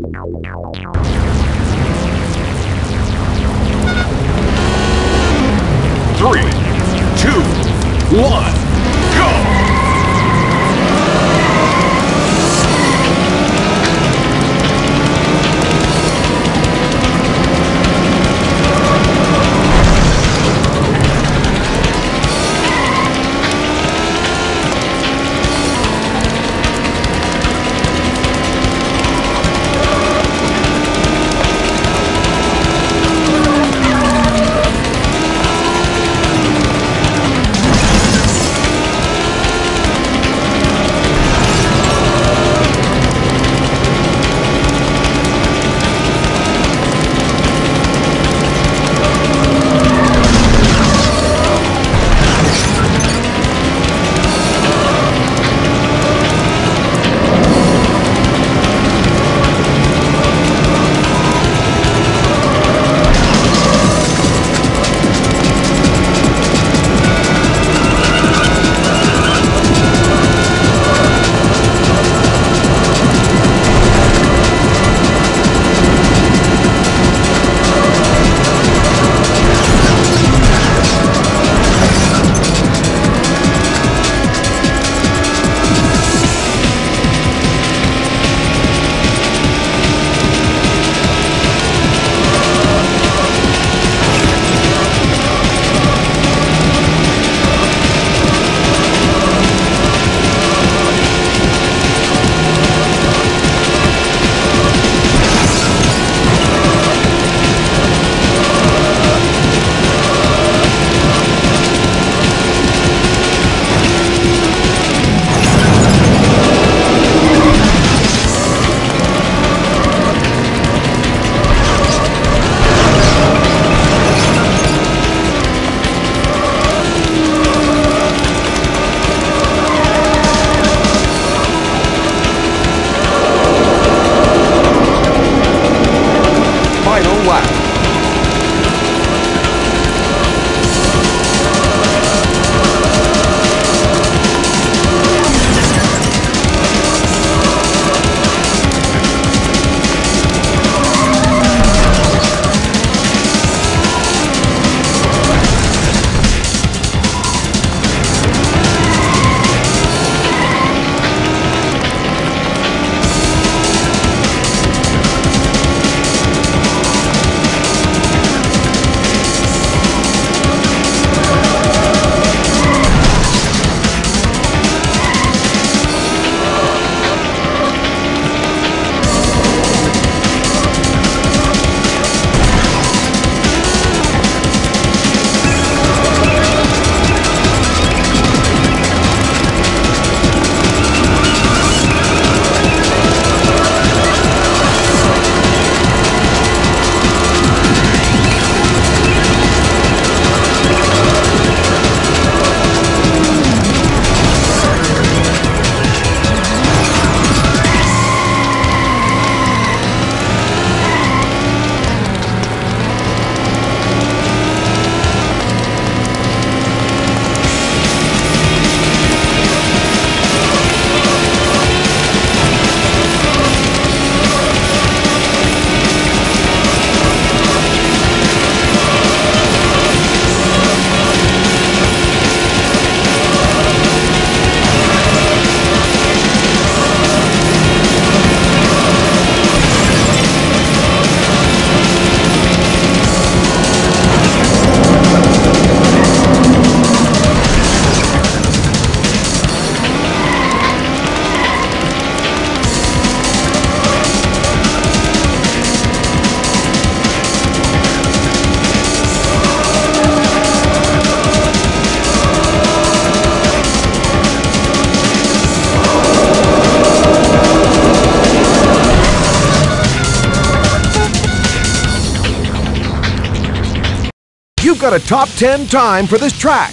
3, 2, 1, go! Got a top 10 time for this track.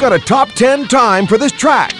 got a top 10 time for this track.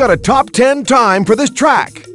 got a top 10 time for this track.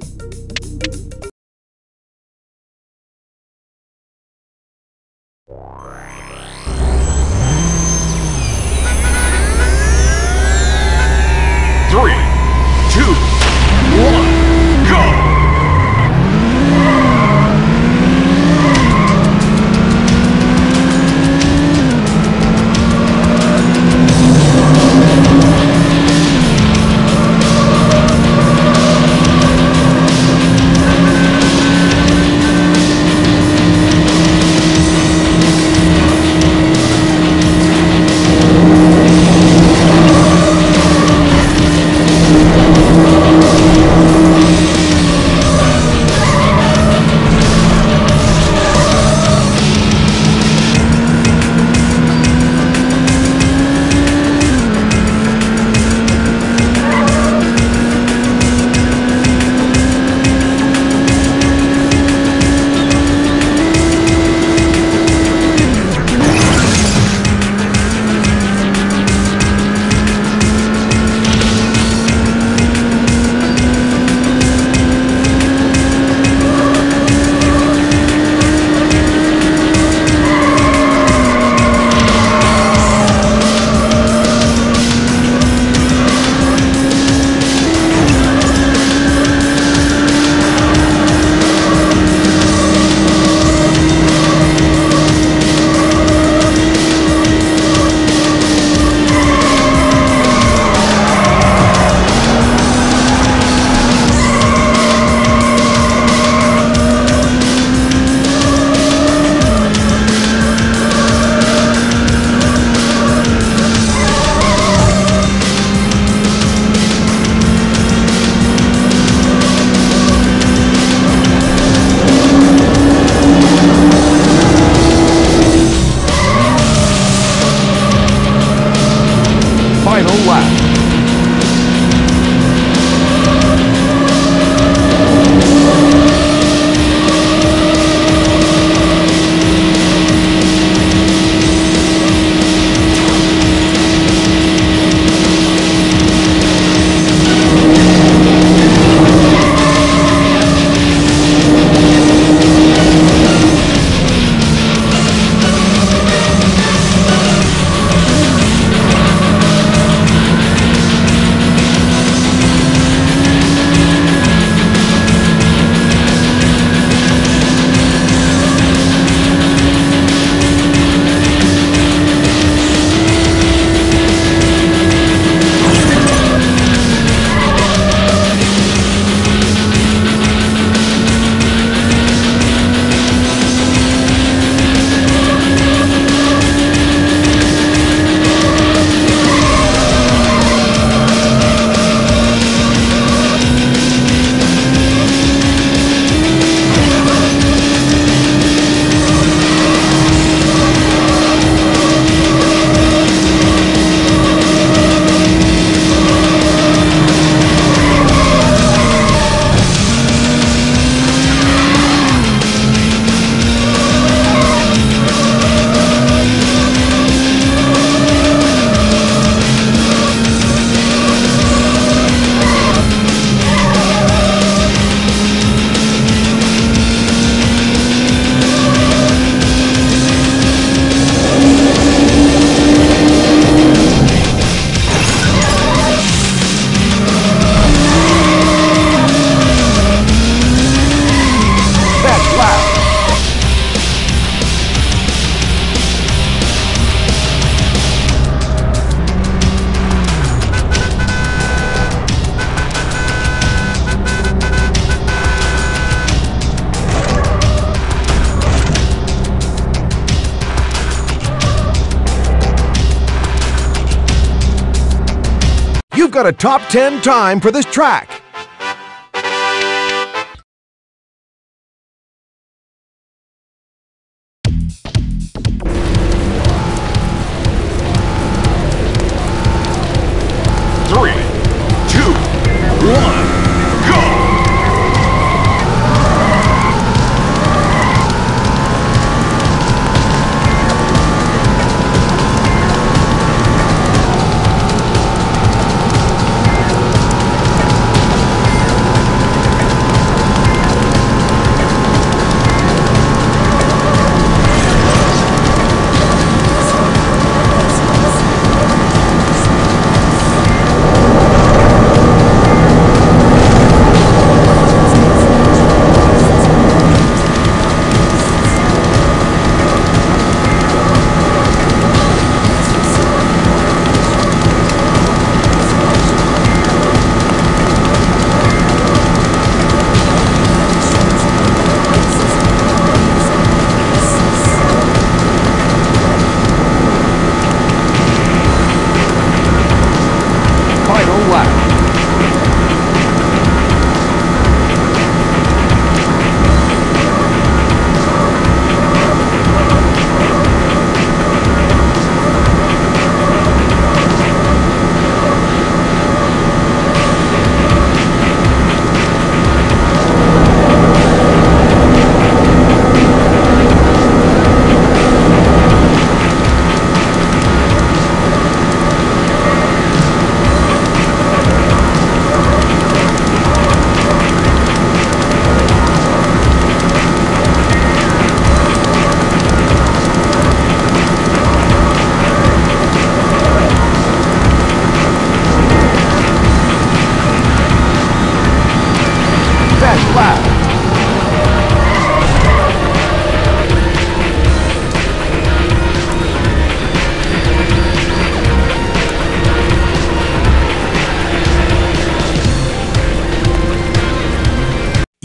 Got a top 10 time for this track.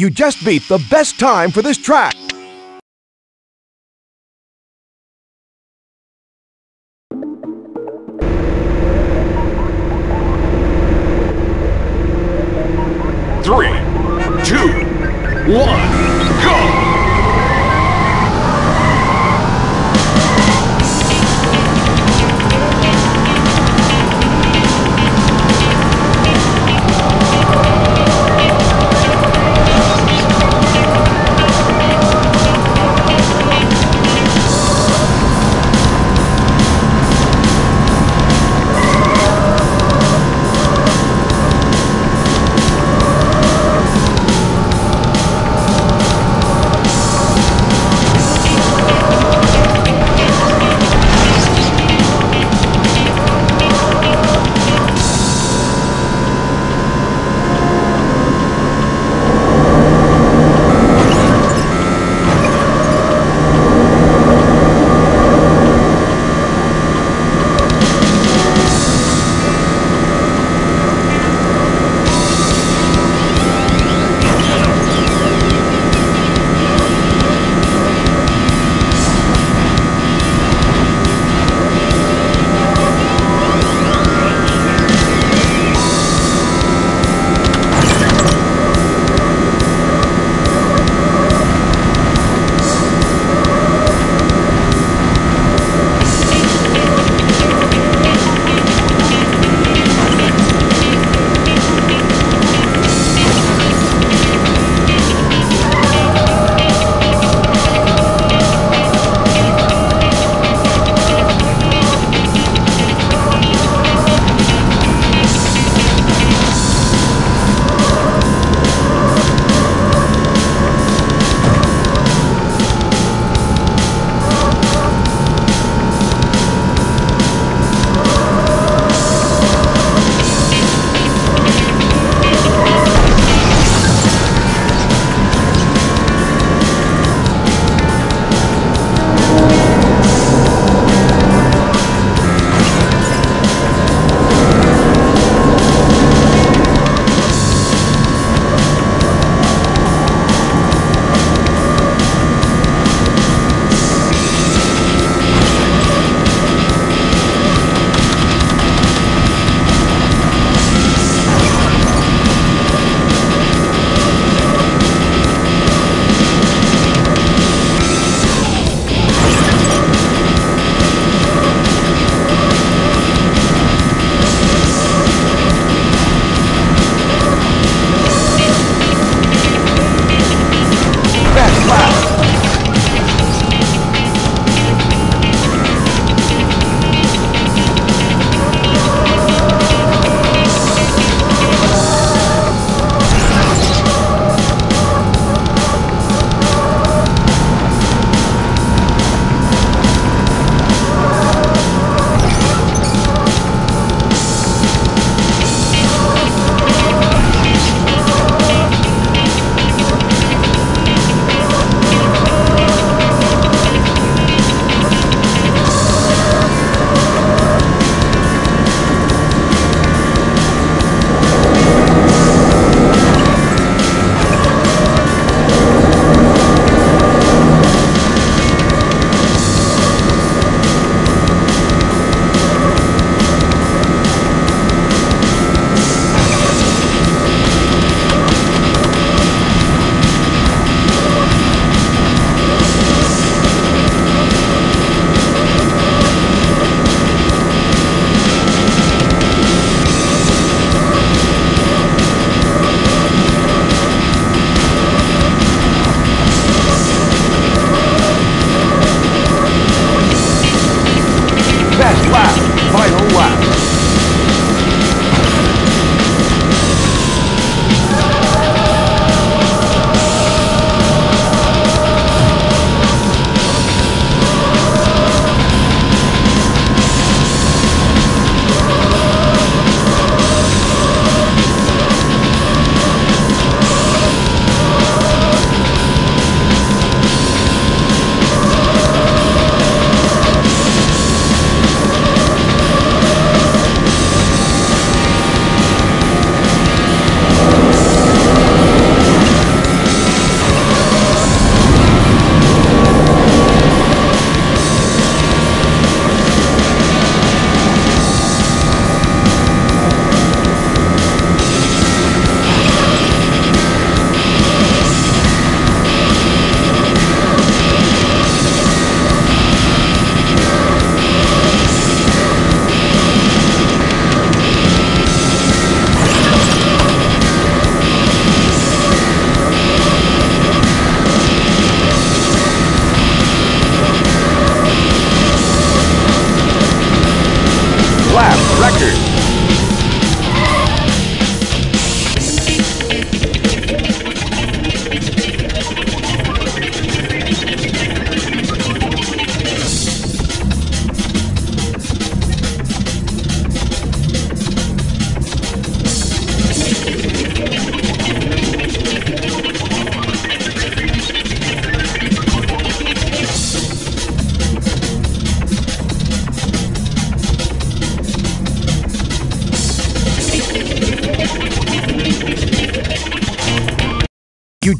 You just beat the best time for this track.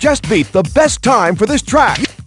just beat the best time for this track.